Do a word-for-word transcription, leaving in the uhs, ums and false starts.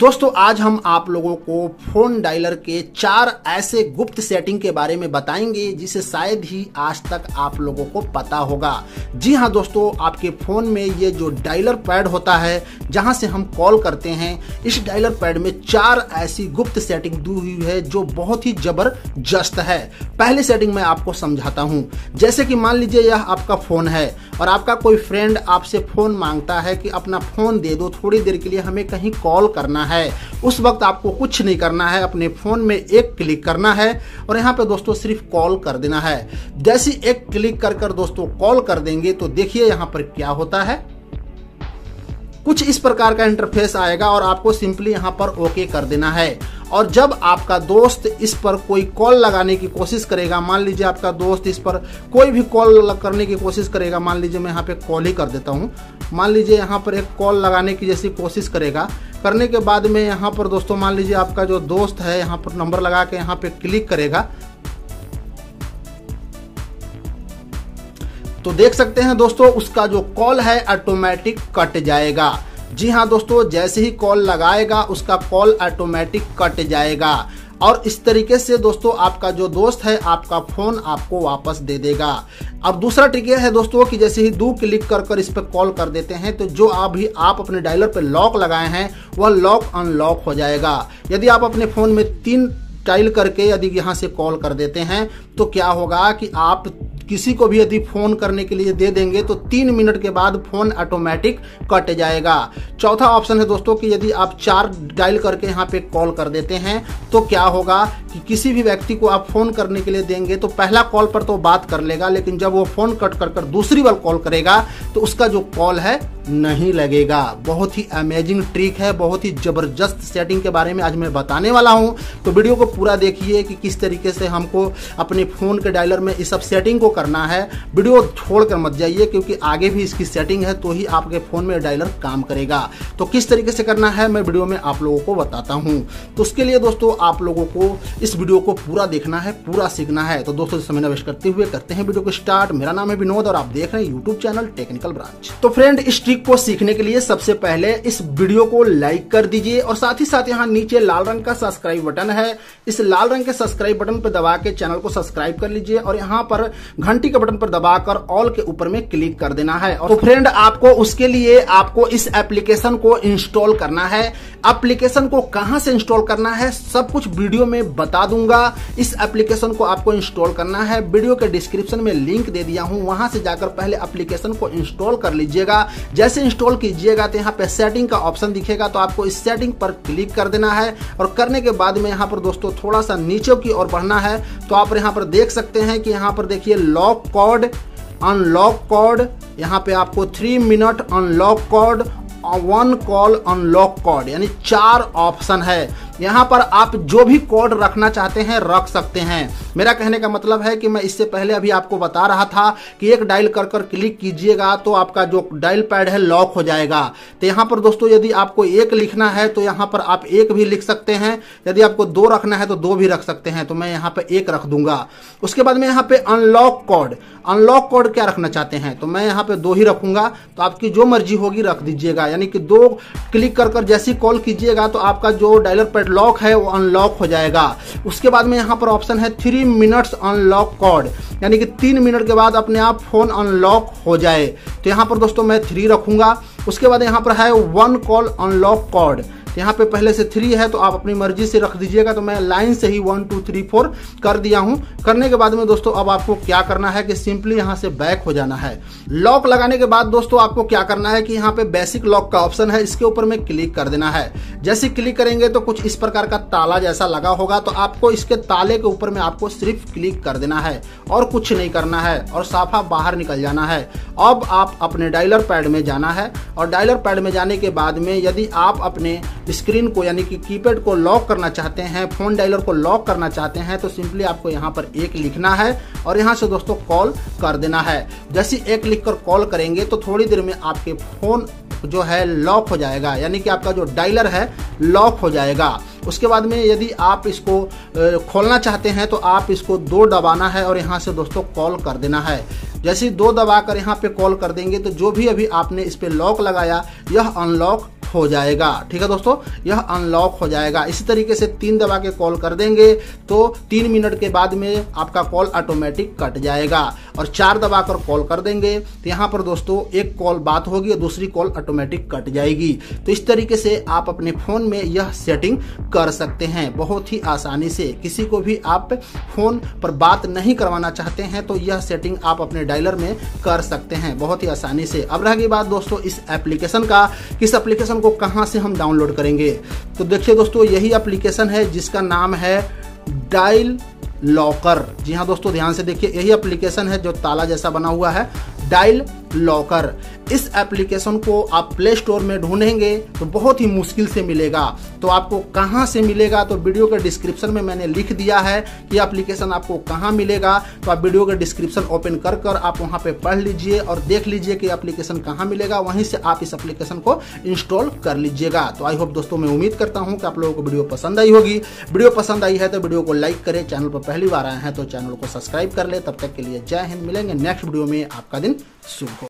दोस्तों आज हम आप लोगों को फोन डायलर के चार ऐसे गुप्त सेटिंग के बारे में बताएंगे जिसे शायद ही आज तक आप लोगों को पता होगा। जी हाँ दोस्तों, आपके फ़ोन में ये जो डायलर पैड होता है जहाँ से हम कॉल करते हैं, इस डायलर पैड में चार ऐसी गुप्त सेटिंग दी हुई है जो बहुत ही जबरदस्त है। पहले सेटिंग मैं आपको समझाता हूँ। जैसे कि मान लीजिए यह आपका फ़ोन है और आपका कोई फ्रेंड आपसे फ़ोन मांगता है कि अपना फ़ोन दे दो, थोड़ी देर के लिए हमें कहीं कॉल करना है। उस वक्त आपको कुछ नहीं करना है, अपने फोन में एक क्लिक करना है और यहाँ पे दोस्तों सिर्फ कॉल कर देना है। जैसे एक क्लिक कर कर दोस्तों कॉल कर देंगे तो देखिए यहाँ पर क्या होता है। कुछ इस प्रकार का इंटरफेस आएगा और आपको सिंपली यहाँ पर ओके कर देना है। और जब आपका दोस्त इस पर कोई कॉल लगाने की कोशिश करेगा, मान लीजिए आपका दोस्त इस पर कोई भी कॉल करने की कोशिश करेगा, मान लीजिए मैं यहाँ पे कॉल ही कर देता हूँ, मान लीजिए यहाँ पर एक कॉल लगाने की जैसी कोशिश करेगा, करने के बाद में यहाँ पर दोस्तों मान लीजिए आपका जो दोस्त है यहाँ पर नंबर लगा के यहाँ पर क्लिक करेगा तो देख सकते हैं दोस्तों उसका जो कॉल है ऑटोमेटिक कट जाएगा। जी हाँ दोस्तों, जैसे ही कॉल लगाएगा उसका कॉल ऑटोमेटिक कट जाएगा और इस तरीके से दोस्तों आपका जो दोस्त है आपका फ़ोन आपको वापस दे देगा। अब दूसरा ट्रिक यह है दोस्तों कि जैसे ही दो क्लिक कर कर इस पर कॉल कर देते हैं तो जो अभी आप अपने डायलर पर लॉक लगाए हैं वह लॉक अनलॉक हो जाएगा। यदि आप अपने फ़ोन में तीन टाइल करके यदि यहाँ से कॉल कर देते हैं तो क्या होगा कि आप किसी को भी यदि फ़ोन करने के लिए दे देंगे तो तीन मिनट के बाद फ़ोन ऑटोमेटिक कट जाएगा। चौथा ऑप्शन है दोस्तों कि यदि आप चार डायल करके यहाँ पे कॉल कर देते हैं तो क्या होगा कि किसी भी व्यक्ति को आप फ़ोन करने के लिए देंगे तो पहला कॉल पर तो बात कर लेगा, लेकिन जब वो फ़ोन कट कर कर दूसरी बार कॉल करेगा तो उसका जो कॉल है नहीं लगेगा। बहुत ही अमेजिंग ट्रिक है, बहुत ही ज़बरदस्त सेटिंग के बारे में आज मैं बताने वाला हूं। तो वीडियो को पूरा देखिए कि किस तरीके से हमको अपने फ़ोन के डायलर में इस सब सेटिंग को करना है। वीडियो छोड़ कर मत जाइए क्योंकि आगे भी इसकी सेटिंग है तो ही आपके फ़ोन में डायलर काम करेगा। तो किस तरीके से करना है मैं वीडियो में आप लोगों को बताता हूँ। तो उसके लिए दोस्तों आप लोगों को इस वीडियो को पूरा देखना है, पूरा सीखना है। तो दोस्तों समय न वेस्ट करते हुए करते हैं वीडियो को स्टार्ट। मेरा नाम है विनोद और आप देख रहे हैं यूट्यूब चैनल टेक्निकल ब्रांच। तो फ्रेंड, इस को सीखने के लिए सबसे पहले इस वीडियो को लाइक कर दीजिए और साथ ही साथ यहाँ नीचे लाल रंग का सब्सक्राइब बटन है, इस लाल रंग के सब्सक्राइब बटन पर दबा के चैनल को सब्सक्राइब कर लीजिए और यहाँ पर घंटी के बटन पर दबाकर ऑल के ऊपर में क्लिक कर देना है। और तो फ्रेंड आपको उसके लिए आपको इस एप्लीकेशन को इंस्टॉल करना है। एप्लीकेशन को कहाँ से इंस्टॉल करना है सब कुछ वीडियो में बता दूंगा। इस एप्लीकेशन को आपको इंस्टॉल करना है, वीडियो के डिस्क्रिप्शन में लिंक दे दिया हूँ, वहां से जाकर पहले एप्लीकेशन को इंस्टॉल कर लीजिएगा। जैसे इंस्टॉल कीजिएगा तो यहाँ पे सेटिंग का ऑप्शन दिखेगा तो आपको इस सेटिंग पर क्लिक कर देना है और करने के बाद में यहाँ पर दोस्तों थोड़ा सा नीचे की ओर बढ़ना है तो आप यहाँ पर देख सकते हैं कि यहाँ पर देखिए लॉक कोड, अनलॉक कोड, यहाँ पे आपको three minute unlock code, one call unlock code, यानी चार ऑप्शन है। यहाँ पर आप जो भी कोड रखना चाहते हैं रख सकते हैं। मेरा कहने का मतलब है कि मैं इससे पहले अभी आपको बता रहा था कि एक डायल कर कर क्लिक कीजिएगा तो आपका जो डायल पैड है लॉक हो जाएगा। तो यहाँ पर दोस्तों यदि आपको एक लिखना है तो यहाँ पर आप एक भी लिख सकते हैं, यदि आपको दो रखना है तो दो भी रख सकते हैं, तो मैं यहाँ पर एक रख दूंगा। उसके बाद में यहाँ पर अनलॉक कोड, अनलॉक कोड क्या रखना चाहते हैं तो मैं यहाँ पर दो ही रखूंगा, तो आपकी जो मर्जी होगी रख दीजिएगा। यानी कि दो क्लिक कर कर जैसे कॉल कीजिएगा तो आपका जो डायलर पैड लॉक है वो अनलॉक हो जाएगा। उसके बाद में यहाँ पर ऑप्शन है थ्री मिनट्स अनलॉक कोड, यानी कि तीन मिनट के बाद अपने आप फोन अनलॉक हो जाए, तो यहाँ पर दोस्तों मैं थ्री रखूंगा। उसके बाद यहाँ पर है वन कॉल अनलॉक कोड, यहाँ पे पहले से थ्री है तो आप अपनी मर्जी से रख दीजिएगा, तो मैं लाइन से ही वन टू थ्री फोर कर दिया हूँ। करने के बाद में दोस्तों अब आपको क्या करना है कि सिंपली यहाँ से बैक हो जाना है। लॉक लगाने के बाद दोस्तों आपको क्या करना है कि यहाँ पे बेसिक लॉक का ऑप्शन है, इसके ऊपर में क्लिक कर देना है। जैसे क्लिक करेंगे तो कुछ इस प्रकार का ताला जैसा लगा होगा तो आपको इसके ताले के ऊपर में आपको सिर्फ क्लिक कर देना है और कुछ नहीं करना है और साफा बाहर निकल जाना है। अब आप अपने डायलर पैड में जाना है और डायलर पैड में जाने के बाद में यदि आप अपने स्क्रीन को यानी कि कीपैड को लॉक करना चाहते हैं, फोन डायलर को लॉक करना चाहते हैं तो सिंपली आपको यहाँ पर एक लिखना है और यहाँ से दोस्तों कॉल कर देना है। जैसे एक लिख कर कॉल करेंगे तो थोड़ी देर में आपके फोन जो है लॉक हो जाएगा, यानी कि आपका जो डायलर है लॉक हो जाएगा। उसके बाद में यदि आप इसको खोलना चाहते हैं तो आप इसको दो दबाना है और यहाँ से दोस्तों कॉल कर देना है। जैसे दो दबा कर यहाँ पे कॉल कर देंगे तो जो भी अभी आपने इस पे लॉक लगाया यह अनलॉक हो जाएगा। ठीक है दोस्तों, यह अनलॉक हो जाएगा। इसी तरीके से तीन दबा के कॉल कर देंगे तो तीन मिनट के बाद में आपका कॉल ऑटोमेटिक कट जाएगा, और चार दबा कर कॉल कर देंगे तो यहाँ पर दोस्तों एक कॉल बात होगी और दूसरी कॉल ऑटोमेटिक कट जाएगी। तो इस तरीके से आप अपने फोन में यह सेटिंग कर सकते हैं बहुत ही आसानी से। किसी को भी आप फोन पर बात नहीं करवाना चाहते हैं तो यह सेटिंग आप अपने डायलर में कर सकते हैं बहुत ही आसानी से। अब रह गई बात दोस्तों इस एप्लीकेशन का, किस एप्लीकेशन को कहाँ से हम डाउनलोड करेंगे। तो देखिए दोस्तों यही एप्लीकेशन है जिसका नाम है डायल लॉकर। जी हाँ दोस्तों ध्यान से देखिए, यही एप्लीकेशन है जो ताला जैसा बना हुआ है, डायल लॉकर। इस एप्लीकेशन को आप प्ले स्टोर में ढूंढेंगे तो बहुत ही मुश्किल से मिलेगा। तो आपको कहाँ से मिलेगा, तो वीडियो के डिस्क्रिप्शन में मैंने लिख दिया है कि एप्लीकेशन आपको कहाँ मिलेगा। तो आप वीडियो का डिस्क्रिप्शन ओपन कर कर आप वहाँ पे पढ़ लीजिए और देख लीजिए कि एप्लीकेशन कहाँ मिलेगा, वहीं से आप इस एप्लीकेशन को इंस्टॉल कर लीजिएगा। तो आई होप दोस्तों, मैं उम्मीद करता हूँ कि आप लोगों को वीडियो पसंद आई होगी। वीडियो पसंद आई है तो वीडियो को लाइक करें, चैनल पर पहली बार आए हैं तो चैनल को सब्सक्राइब कर ले। तब तक के लिए जय हिंद, मिलेंगे नेक्स्ट वीडियो में। आपका दिन शुभ हो।